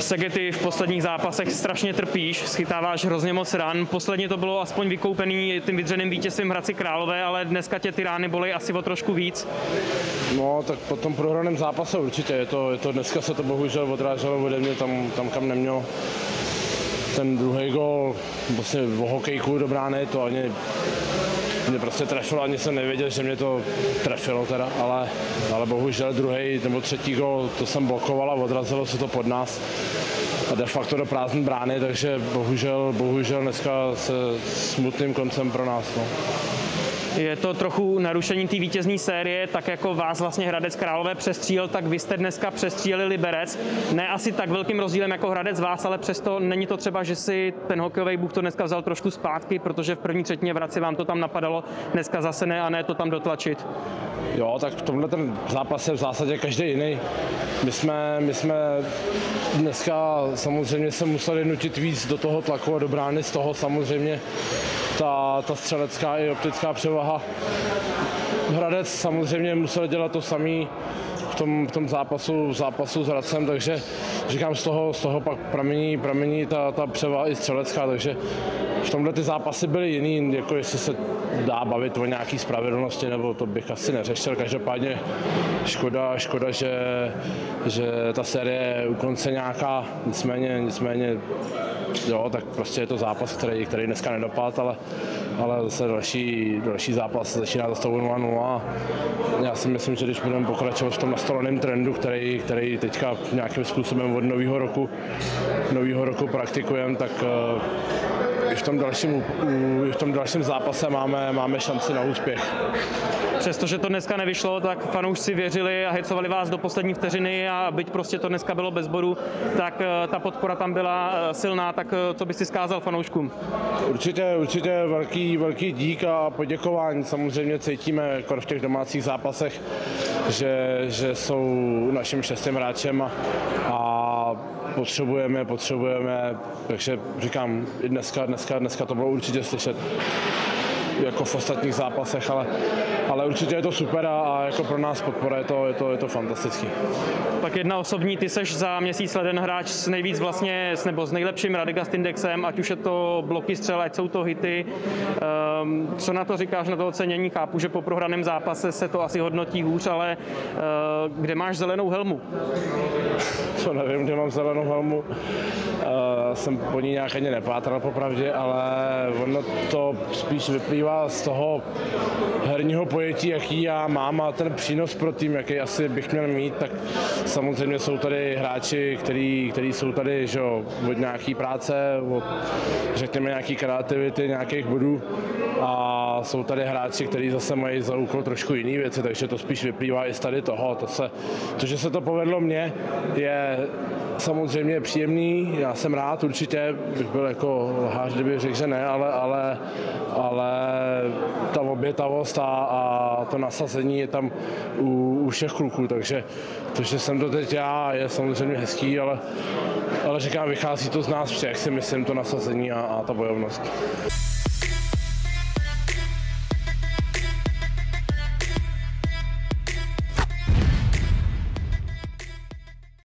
Segety v posledních zápasech strašně trpíš, schytáváš hrozně moc ran. Posledně to bylo aspoň vykoupený tím vydřeným vítězstvím Hradci Králové, ale dneska tě ty rány bolej asi o trošku víc. No, tak po tom prohraném zápase určitě. Dneska se to bohužel odráželo ode mě tam kam neměl. Ten druhý gól, vlastně o hokejku do brány, to ani mě prostě trefilo, ani jsem nevěděl, že mě to trefilo teda, ale bohužel druhý nebo třetí gól, to jsem blokoval a odrazilo se to pod nás a de facto do prázdné brány, takže bohužel dneska se smutným koncem pro nás. No. Je to trochu narušení té vítězní série, tak jako vás vlastně Hradec Králové přestřílil, tak vy jste dneska přestřílili Liberec. Ne asi tak velkým rozdílem jako Hradec vás, ale přesto není to třeba, že si ten hokejový Bůh to dneska vzal trošku zpátky, protože v první třetině v Hradci vám to tam napadalo, dneska zase ne a ne to tam dotlačit. Jo, tak v tomhle ten zápas je v zásadě každý jiný. My jsme dneska samozřejmě se museli nutit víc do toho tlaku a do brány, z toho samozřejmě ta střelecká i optická převaha. Hradec samozřejmě musel dělat to samý v tom zápasu s Hradcem, takže říkám, z toho pak pramení ta převaha i střelecká, takže v tomhle ty zápasy byly jiný, jako jestli se dá bavit o nějaký spravedlnosti, nebo to bych asi neřešil. Každopádně škoda že ta série je u konce nějaká, nicméně jo, tak prostě je to zápas, který dneska nedopadl, ale zase další zápas začíná za 0-0 a já si myslím, že když budeme pokračovat v tom nastoleném trendu, který teďka nějakým způsobem od nového roku praktikujeme, tak v tom dalším zápase máme šanci na úspěch. Přestože to dneska nevyšlo, tak fanoušci věřili a hecovali vás do poslední vteřiny a byť prostě to dneska bylo bez bodu, tak ta podpora tam byla silná, tak co bys si vzkázal fanouškům? Určitě velký dík a poděkování. Samozřejmě cítíme jako v těch domácích zápasech, že jsou naším šestým hráčem a potřebujeme, takže říkám, i dneska to bylo určitě slyšet jako v ostatních zápasech, ale určitě je to super a jako pro nás podpora je to fantastický. Tak jedna osobní, ty seš za měsíc leden hráč s nejvíc vlastně, nebo s nejlepším Radegast indexem, ať už je to bloky střel, ať jsou to hity. Co na to říkáš, na to ocenění? Chápu, že po prohraném zápase se to asi hodnotí hůř, ale kde máš zelenou helmu? To nevím, kde mám zelenou helmu. Jsem po ní nějak ani nepátral popravdě, ale ono to spíš vyplývá z toho herního pojetí, jaký já mám a ten přínos pro tým, jaký asi bych měl mít, tak samozřejmě jsou tady hráči, který jsou tady, že jo, od nějaký práce, od řekněme nějaký kreativity, nějakých bodů a jsou tady hráči, kteří zase mají za úkol trošku jiné věci, takže to spíš vyplývá i z tady toho. To, že se to povedlo mně, je samozřejmě příjemný, já jsem rád, určitě bych byl jako lhář, kdyby řekl, že ne, ale ta obětavost a to nasazení je tam u všech kluků, takže to, že jsem to teď já, je samozřejmě hezký, ale říkám, vychází to z nás všech, si myslím, to nasazení a ta bojovnost.